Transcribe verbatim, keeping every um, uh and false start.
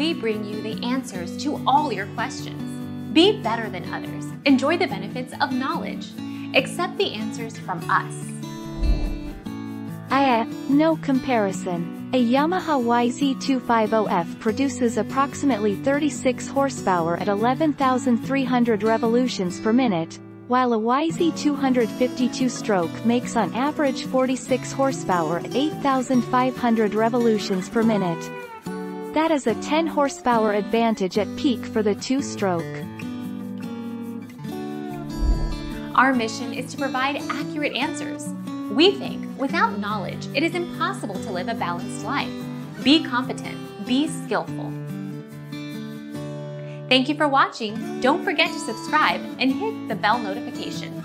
we bring you the answers to all your questions. Be better than others. Enjoy the benefits of knowledge. Accept the answers from us. I, uh, no comparison. A Yamaha Y Z two fifty F produces approximately thirty-six horsepower at eleven thousand three hundred revolutions per minute, while a Y Z two fifty-two stroke makes on average forty-six horsepower at eight thousand five hundred revolutions per minute. That is a ten horsepower advantage at peak for the two-stroke. Our mission is to provide accurate answers. We think, without knowledge, it is impossible to live a balanced life. Be competent, be skillful. Thank you for watching. Don't forget to subscribe and hit the bell notification.